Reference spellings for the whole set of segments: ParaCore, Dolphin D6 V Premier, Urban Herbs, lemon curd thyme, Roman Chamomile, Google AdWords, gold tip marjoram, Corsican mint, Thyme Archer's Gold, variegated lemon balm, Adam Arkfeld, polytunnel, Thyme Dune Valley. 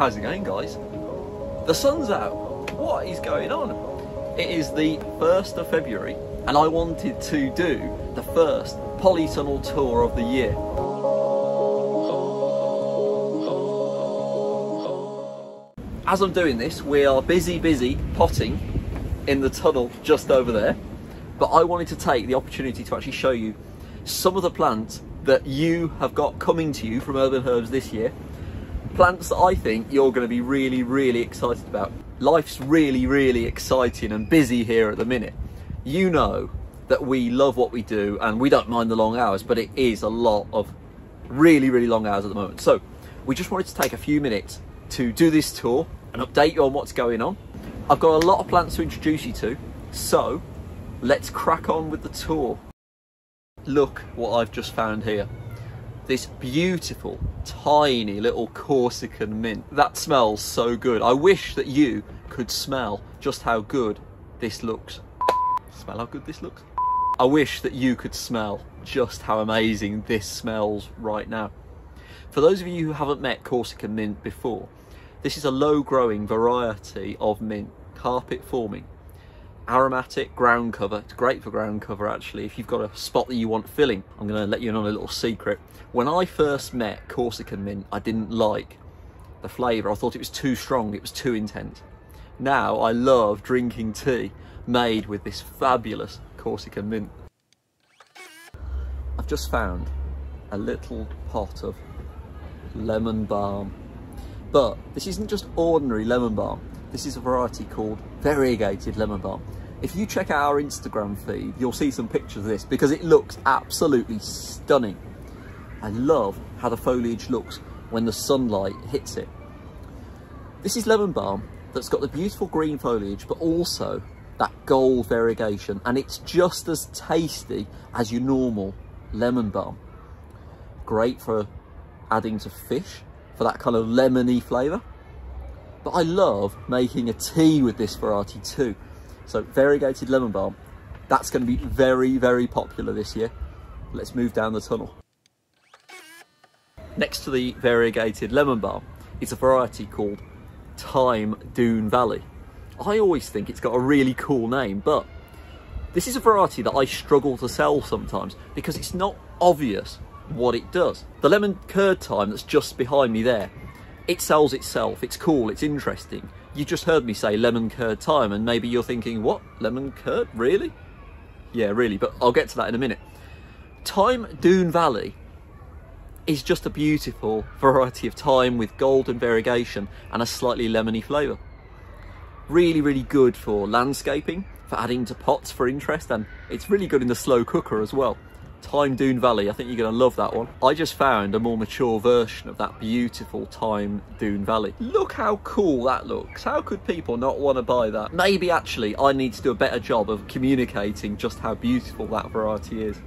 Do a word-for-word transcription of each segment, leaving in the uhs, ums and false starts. How's it going, guys? The sun's out. What is going on? It is the first of February and I wanted to do the first polytunnel tour of the year. As I'm doing this, we are busy, busy potting in the tunnel just over there. But I wanted to take the opportunity to actually show you some of the plants that you have got coming to you from Urban Herbs this year. Plants that I think you're going to be really, really excited about. Life's really, really exciting and busy here at the minute. You know that we love what we do and we don't mind the long hours, but it is a lot of really, really long hours at the moment. So we just wanted to take a few minutes to do this tour and update you on what's going on. I've got a lot of plants to introduce you to, so let's crack on with the tour. Look what I've just found here. This beautiful, tiny little Corsican mint. That smells so good. I wish that you could smell just how good this looks. Smell how good this looks? I wish that you could smell just how amazing this smells right now. For those of you who haven't met Corsican mint before, this is a low-growing variety of mint, carpet-forming, aromatic ground cover. It's great for ground cover, actually, if you've got a spot that you want filling. I'm going to let you in on a little secret. When I first met Corsican mint, I didn't like the flavour. I thought it was too strong, it was too intense. Now I love drinking tea made with this fabulous Corsican mint. I've just found a little pot of lemon balm, but this isn't just ordinary lemon balm. This is a variety called variegated lemon balm. If you check out our Instagram feed, you'll see some pictures of this because it looks absolutely stunning. I love how the foliage looks when the sunlight hits it. This is lemon balm that's got the beautiful green foliage but also that gold variegation, and it's just as tasty as your normal lemon balm. Great for adding to fish for that kind of lemony flavour. But I love making a tea with this variety too. So variegated lemon balm, that's going to be very, very popular this year. Let's move down the tunnel. Next to the variegated lemon balm is a variety called Thyme Dune Valley. I always think it's got a really cool name, but this is a variety that I struggle to sell sometimes because it's not obvious what it does. The lemon curd thyme that's just behind me there, it sells itself. It's cool, it's interesting. You just heard me say lemon curd thyme and maybe you're thinking, what, lemon curd, really? Yeah, really, but I'll get to that in a minute. Thyme Dune Valley is just a beautiful variety of thyme with golden variegation and a slightly lemony flavour. Really, really good for landscaping, for adding to pots for interest, and it's really good in the slow cooker as well. Thyme Dune Valley, I think you're going to love that one. I just found a more mature version of that beautiful Thyme Dune Valley. Look how cool that looks. How could people not want to buy that? Maybe actually I need to do a better job of communicating just how beautiful that variety is.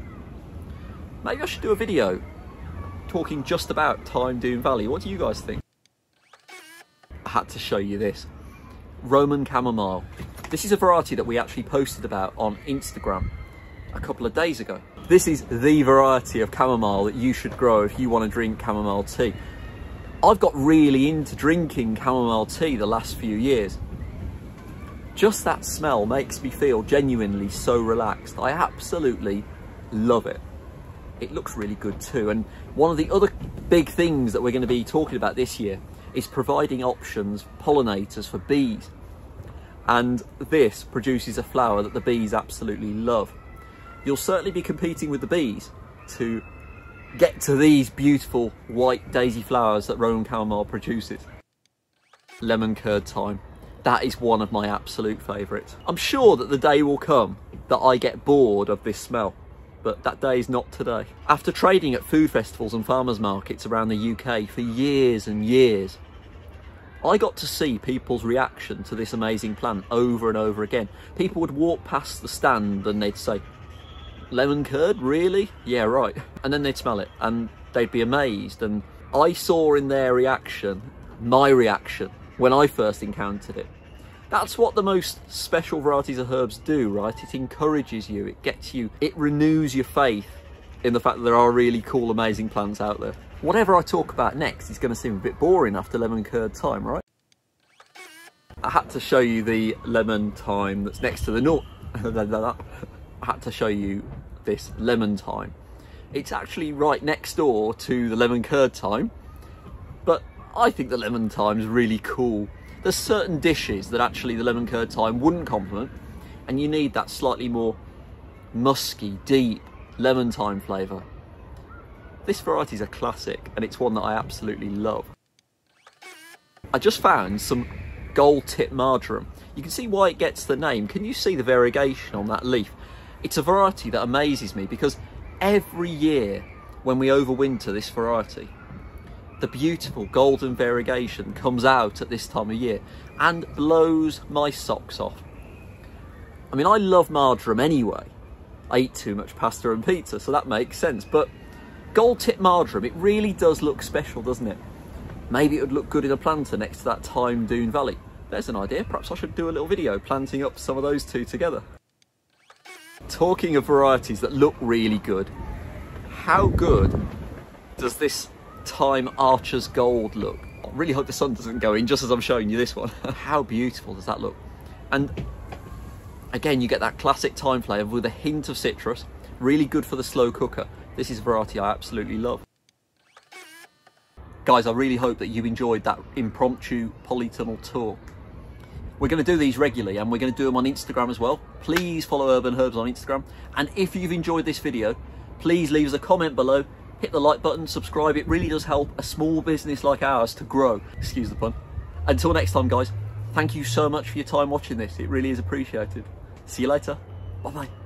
Maybe I should do a video talking just about Thyme Dune Valley. What do you guys think? I had to show you this. Roman Chamomile. This is a variety that we actually posted about on Instagram a couple of days ago. This is the variety of chamomile that you should grow if you want to drink chamomile tea. I've got really into drinking chamomile tea the last few years. Just that smell makes me feel genuinely so relaxed. I absolutely love it. It looks really good too. And one of the other big things that we're going to be talking about this year is providing options, pollinators for bees. And this produces a flower that the bees absolutely love. You'll certainly be competing with the bees to get to these beautiful white daisy flowers that Roman Chamomile produces. Lemon curd thyme. That is one of my absolute favourites. I'm sure that the day will come that I get bored of this smell, but that day is not today. After trading at food festivals and farmers markets around the U K for years and years, I got to see people's reaction to this amazing plant over and over again. People would walk past the stand and they'd say, lemon curd, really? Yeah, right. And then they'd smell it and they'd be amazed. And I saw in their reaction my reaction when I first encountered it. That's what the most special varieties of herbs do, right? It encourages you, it gets you, it renews your faith in the fact that there are really cool, amazing plants out there. whatever I talk about next is going to seem a bit boring after lemon curd thyme, right? I had to show you the lemon thyme that's next to the nut. I had to show you this lemon thyme. It's actually right next door to the lemon curd thyme, but I think the lemon thyme is really cool. There's certain dishes that actually the lemon curd thyme wouldn't complement, and you need that slightly more musky, deep lemon thyme flavour. This variety is a classic, and it's one that I absolutely love. I just found some gold tip marjoram. You can see why it gets the name. Can you see the variegation on that leaf? It's a variety that amazes me, because every year when we overwinter this variety, the beautiful golden variegation comes out at this time of year and blows my socks off. I mean, I love marjoram anyway. I eat too much pasta and pizza, so that makes sense. But gold tip marjoram, it really does look special, doesn't it? Maybe it would look good in a planter next to that Thyme Dune Valley. There's an idea. Perhaps I should do a little video planting up some of those two together. Talking of varieties that look really good, how good does this Thyme Archer's Gold look? I really hope the sun doesn't go in just as I'm showing you this one. How beautiful does that look? And again, you get that classic thyme flavour with a hint of citrus. Really good for the slow cooker. This is a variety I absolutely love. Guys, I really hope that you enjoyed that impromptu polytunnel tour. We're going to do these regularly, and we're going to do them on Instagram as well. Please follow Urban Herbs on Instagram. And if you've enjoyed this video, please leave us a comment below. Hit the like button, subscribe. It really does help a small business like ours to grow. Excuse the pun. Until next time, guys, thank you so much for your time watching this. It really is appreciated. See you later. Bye-bye.